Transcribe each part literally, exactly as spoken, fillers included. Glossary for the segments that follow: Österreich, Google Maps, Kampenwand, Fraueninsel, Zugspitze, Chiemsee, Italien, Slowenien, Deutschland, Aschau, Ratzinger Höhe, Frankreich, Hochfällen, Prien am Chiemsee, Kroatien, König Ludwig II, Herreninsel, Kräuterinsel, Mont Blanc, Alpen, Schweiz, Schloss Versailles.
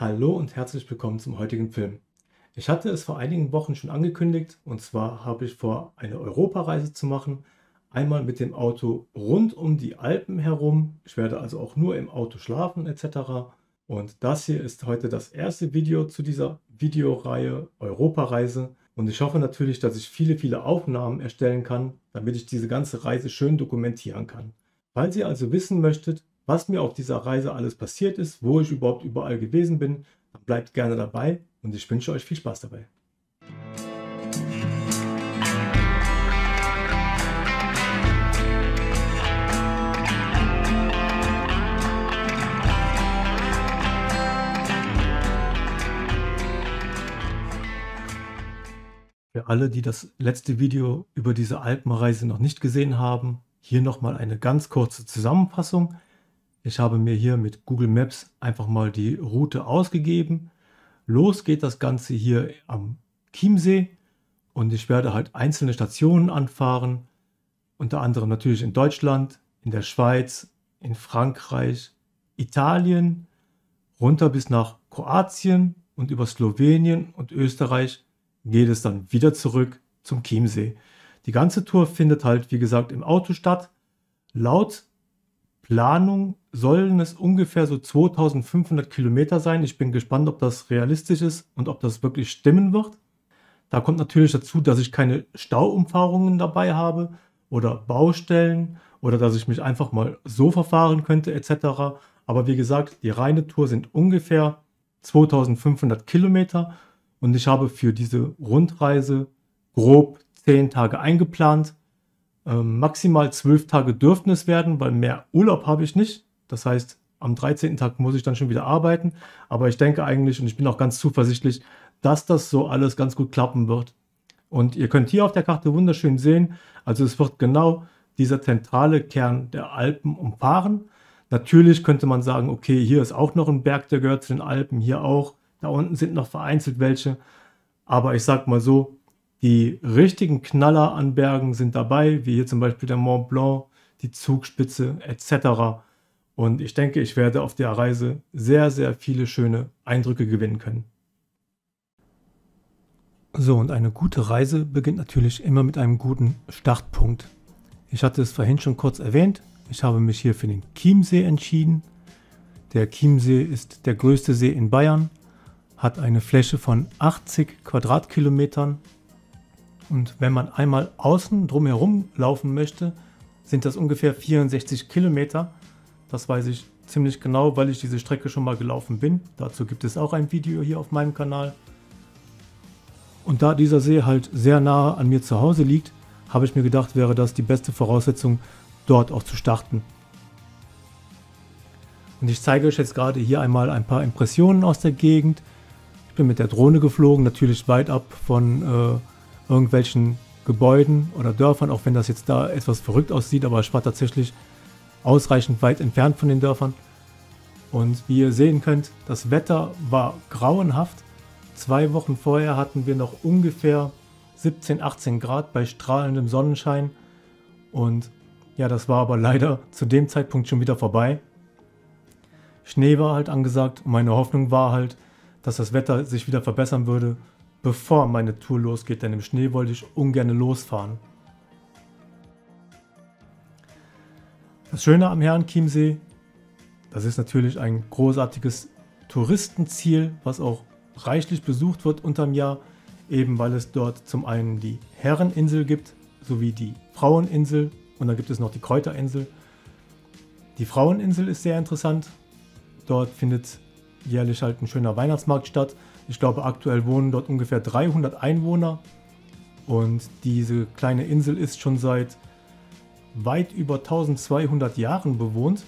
Hallo und herzlich willkommen zum heutigen Film. Ich hatte es vor einigen Wochen schon angekündigt, und zwar habe ich vor, eine Europareise zu machen. Einmal mit dem Auto rund um die Alpen herum. Ich werde also auch nur im Auto schlafen et cetera. Und das hier ist heute das erste Video zu dieser Videoreihe Europareise. Und ich hoffe natürlich, dass ich viele, viele Aufnahmen erstellen kann, damit ich diese ganze Reise schön dokumentieren kann. Falls ihr also wissen möchtet, was mir auf dieser Reise alles passiert ist, wo ich überhaupt überall gewesen bin, dann bleibt gerne dabei und ich wünsche euch viel Spaß dabei. Für alle, die das letzte Video über diese Alpenreise noch nicht gesehen haben, hier nochmal eine ganz kurze Zusammenfassung. Ich habe mir hier mit Google Maps einfach mal die Route ausgegeben. Los geht das Ganze hier am Chiemsee und ich werde halt einzelne Stationen anfahren, unter anderem natürlich in Deutschland, in der Schweiz, in Frankreich, Italien, runter bis nach Kroatien und über Slowenien und Österreich geht es dann wieder zurück zum Chiemsee. Die ganze Tour findet halt, wie gesagt, im Auto statt. Laut Planung sollen es ungefähr so zweitausendfünfhundert Kilometer sein. Ich bin gespannt, ob das realistisch ist und ob das wirklich stimmen wird. Da kommt natürlich dazu, dass ich keine Stauumfahrungen dabei habe oder Baustellen oder dass ich mich einfach mal so verfahren könnte et cetera. Aber wie gesagt, die reine Tour sind ungefähr zweitausendfünfhundert Kilometer und ich habe für diese Rundreise grob zehn Tage eingeplant. Maximal zwölf Tage dürften es werden, weil mehr Urlaub habe ich nicht. Das heißt, am dreizehnten Tag muss ich dann schon wieder arbeiten. Aber ich denke eigentlich, und ich bin auch ganz zuversichtlich, dass das so alles ganz gut klappen wird. Und ihr könnt hier auf der Karte wunderschön sehen, also es wird genau dieser zentrale Kern der Alpen umfahren. Natürlich könnte man sagen, okay, hier ist auch noch ein Berg, der gehört zu den Alpen, hier auch. Da unten sind noch vereinzelt welche. Aber ich sag mal so, die richtigen Knaller an Bergen sind dabei, wie hier zum Beispiel der Mont Blanc, die Zugspitze et cetera. Und ich denke, ich werde auf der Reise sehr, sehr viele schöne Eindrücke gewinnen können. So, und eine gute Reise beginnt natürlich immer mit einem guten Startpunkt. Ich hatte es vorhin schon kurz erwähnt, ich habe mich hier für den Chiemsee entschieden. Der Chiemsee ist der größte See in Bayern, hat eine Fläche von achtzig Quadratkilometern. Und wenn man einmal außen drumherum laufen möchte, sind das ungefähr vierundsechzig Kilometer. Das weiß ich ziemlich genau, weil ich diese Strecke schon mal gelaufen bin. Dazu gibt es auch ein Video hier auf meinem Kanal. Und da dieser See halt sehr nahe an mir zu Hause liegt, habe ich mir gedacht, wäre das die beste Voraussetzung, dort auch zu starten. Und ich zeige euch jetzt gerade hier einmal ein paar Impressionen aus der Gegend. Ich bin mit der Drohne geflogen, natürlich weit ab von Äh, irgendwelchen Gebäuden oder Dörfern, auch wenn das jetzt da etwas verrückt aussieht, aber ich war tatsächlich ausreichend weit entfernt von den Dörfern. Und wie ihr sehen könnt, das Wetter war grauenhaft. Zwei Wochen vorher hatten wir noch ungefähr siebzehn, achtzehn Grad bei strahlendem Sonnenschein. Und ja, das war aber leider zu dem Zeitpunkt schon wieder vorbei. Schnee war halt angesagt und meine Hoffnung war halt, dass das Wetter sich wieder verbessern würde, bevor meine Tour losgeht, denn im Schnee wollte ich ungern losfahren. Das Schöne am Herreninsel, das ist natürlich ein großartiges Touristenziel, was auch reichlich besucht wird unterm Jahr, eben weil es dort zum einen die Herreninsel gibt, sowie die Fraueninsel und dann gibt es noch die Kräuterinsel. Die Fraueninsel ist sehr interessant, dort findet jährlich halt ein schöner Weihnachtsmarkt statt. Ich glaube, aktuell wohnen dort ungefähr dreihundert Einwohner und diese kleine Insel ist schon seit weit über tausendzweihundert Jahren bewohnt.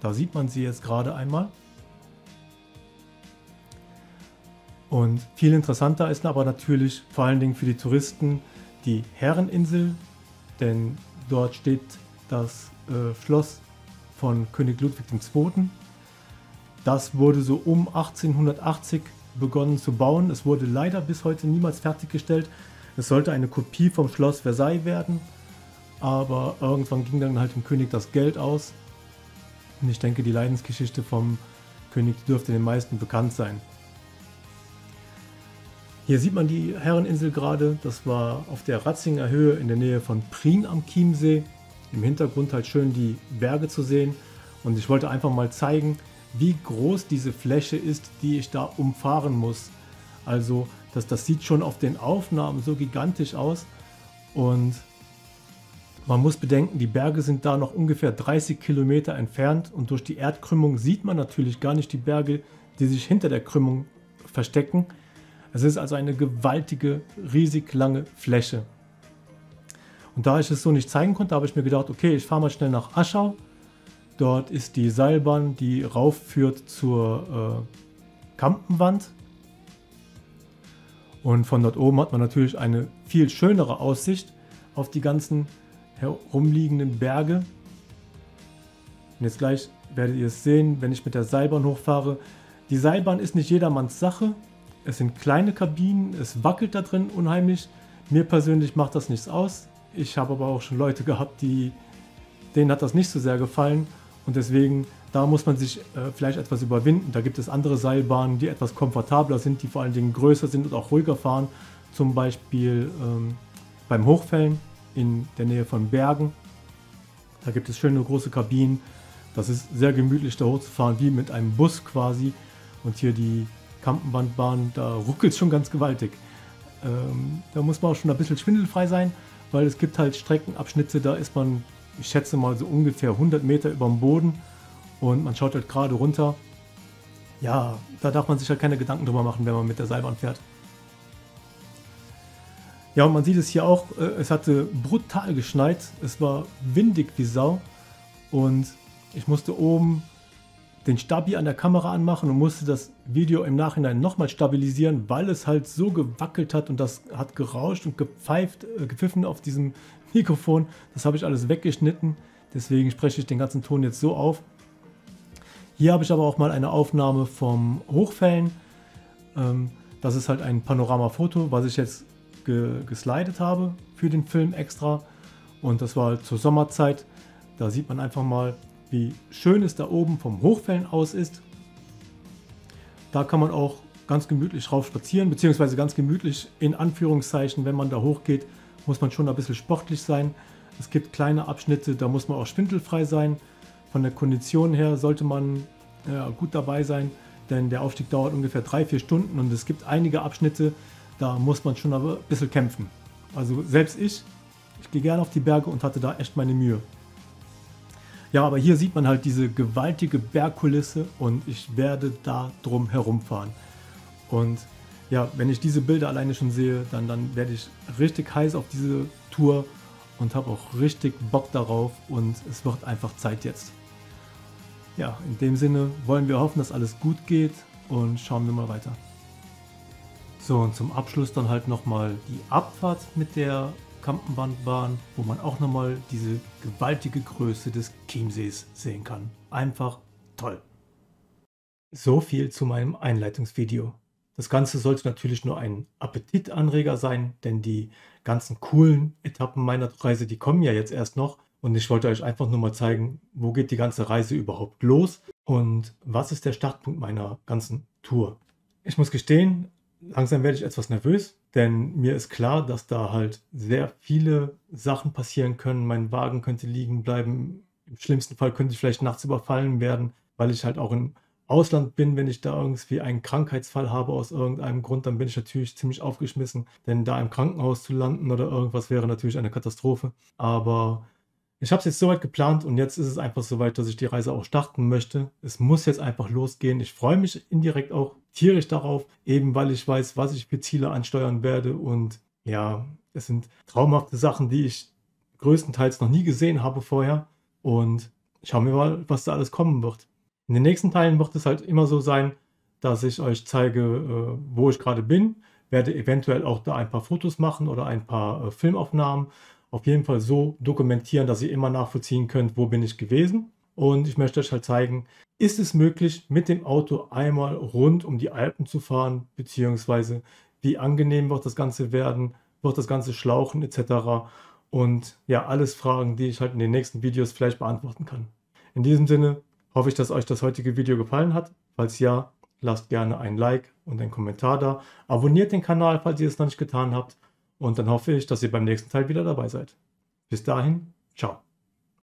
Da sieht man sie jetzt gerade einmal. Und viel interessanter ist aber natürlich vor allen Dingen für die Touristen die Herreninsel, denn dort steht das äh, Schloss von König Ludwig der Zweite. Das wurde so um achtzehnhundertachtzig begonnen zu bauen. Es wurde leider bis heute niemals fertiggestellt. Es sollte eine Kopie vom Schloss Versailles werden, aber irgendwann ging dann halt dem König das Geld aus. Und ich denke, die Leidensgeschichte vom König dürfte den meisten bekannt sein. Hier sieht man die Herreninsel gerade, das war auf der Ratzinger Höhe in der Nähe von Prien am Chiemsee. Im Hintergrund halt schön die Berge zu sehen und ich wollte einfach mal zeigen, wie groß diese Fläche ist, die ich da umfahren muss. Also das, das sieht schon auf den Aufnahmen so gigantisch aus und man muss bedenken, die Berge sind da noch ungefähr dreißig Kilometer entfernt und durch die Erdkrümmung sieht man natürlich gar nicht die Berge, die sich hinter der Krümmung verstecken. Es ist also eine gewaltige, riesig lange Fläche. Und da ich es so nicht zeigen konnte, habe ich mir gedacht, okay, ich fahre mal schnell nach Aschau. Dort ist die Seilbahn, die raufführt zur äh, Kampenwand. Und von dort oben hat man natürlich eine viel schönere Aussicht auf die ganzen herumliegenden Berge. Und jetzt gleich werdet ihr es sehen, wenn ich mit der Seilbahn hochfahre. Die Seilbahn ist nicht jedermanns Sache. Es sind kleine Kabinen, es wackelt da drin unheimlich. Mir persönlich macht das nichts aus. Ich habe aber auch schon Leute gehabt, die, denen hat das nicht so sehr gefallen und deswegen, da muss man sich äh, vielleicht etwas überwinden. Da gibt es andere Seilbahnen, die etwas komfortabler sind, die vor allen Dingen größer sind und auch ruhiger fahren. Zum Beispiel ähm, beim Hochfällen in der Nähe von Bergen. Da gibt es schöne große Kabinen. Das ist sehr gemütlich da hochzufahren, wie mit einem Bus quasi. Und hier die Kampenwandbahn, da ruckelt es schon ganz gewaltig. Ähm, da muss man auch schon ein bisschen schwindelfrei sein, weil es gibt halt Streckenabschnitte, da ist man, ich schätze mal so ungefähr hundert Meter über dem Boden und man schaut halt gerade runter. Ja, da darf man sich halt keine Gedanken drüber machen, wenn man mit der Seilbahn fährt. Ja, und man sieht es hier auch, äh, es hatte brutal geschneit, es war windig wie Sau und ich musste oben den Stabi an der Kamera anmachen und musste das Video im Nachhinein nochmal stabilisieren, weil es halt so gewackelt hat und das hat gerauscht und gepfeift, äh, gepfiffen auf diesem Mikrofon. Das habe ich alles weggeschnitten, deswegen spreche ich den ganzen Ton jetzt so auf. Hier habe ich aber auch mal eine Aufnahme vom Hochfällen. Ähm, das ist halt ein Panoramafoto, was ich jetzt ge geslidet habe für den Film extra. Und das war halt zur Sommerzeit. Da sieht man einfach mal, wie schön es da oben vom Hochfällen aus ist. Da kann man auch ganz gemütlich rauf spazieren, beziehungsweise ganz gemütlich in Anführungszeichen, wenn man da hochgeht, muss man schon ein bisschen sportlich sein. Es gibt kleine Abschnitte, da muss man auch schwindelfrei sein. Von der Kondition her sollte man ja, gut dabei sein, denn der Aufstieg dauert ungefähr drei, vier Stunden und es gibt einige Abschnitte, da muss man schon ein bisschen kämpfen. Also selbst ich, ich gehe gerne auf die Berge und hatte da echt meine Mühe. Ja, aber hier sieht man halt diese gewaltige Bergkulisse und ich werde da drum herumfahren. Und ja, wenn ich diese Bilder alleine schon sehe, dann, dann werde ich richtig heiß auf diese Tour und habe auch richtig Bock darauf und es wird einfach Zeit jetzt. Ja, in dem Sinne wollen wir hoffen, dass alles gut geht und schauen wir mal weiter. So, und zum Abschluss dann halt nochmal die Abfahrt mit der Kampenwandbahn, wo man auch nochmal diese gewaltige Größe des Chiemsees sehen kann. Einfach toll. So viel zu meinem Einleitungsvideo. Das Ganze sollte natürlich nur ein Appetitanreger sein, denn die ganzen coolen Etappen meiner Reise, die kommen ja jetzt erst noch und ich wollte euch einfach nur mal zeigen, wo geht die ganze Reise überhaupt los und was ist der Startpunkt meiner ganzen Tour. Ich muss gestehen, langsam werde ich etwas nervös, denn mir ist klar, dass da halt sehr viele Sachen passieren können. Mein Wagen könnte liegen bleiben. Im schlimmsten Fall könnte ich vielleicht nachts überfallen werden, weil ich halt auch im Ausland bin. Wenn ich da irgendwie einen Krankheitsfall habe aus irgendeinem Grund, dann bin ich natürlich ziemlich aufgeschmissen. Denn da im Krankenhaus zu landen oder irgendwas wäre natürlich eine Katastrophe. Aber ich habe es jetzt soweit geplant und jetzt ist es einfach soweit, dass ich die Reise auch starten möchte. Es muss jetzt einfach losgehen. Ich freue mich indirekt auch tierisch darauf, eben weil ich weiß, was ich für Ziele ansteuern werde. Und ja, es sind traumhafte Sachen, die ich größtenteils noch nie gesehen habe vorher. Und schauen wir mal, was da alles kommen wird. In den nächsten Teilen wird es halt immer so sein, dass ich euch zeige, wo ich gerade bin. Werde eventuell auch da ein paar Fotos machen oder ein paar Filmaufnahmen. Auf jeden Fall so dokumentieren, dass ihr immer nachvollziehen könnt, wo bin ich gewesen. Und ich möchte euch halt zeigen, ist es möglich, mit dem Auto einmal rund um die Alpen zu fahren, beziehungsweise wie angenehm wird das Ganze werden, wird das Ganze schlauchen et cetera. Und ja, alles Fragen, die ich halt in den nächsten Videos vielleicht beantworten kann. In diesem Sinne hoffe ich, dass euch das heutige Video gefallen hat. Falls ja, lasst gerne ein Like und einen Kommentar da. Abonniert den Kanal, falls ihr es noch nicht getan habt. Und dann hoffe ich, dass ihr beim nächsten Teil wieder dabei seid. Bis dahin, ciao.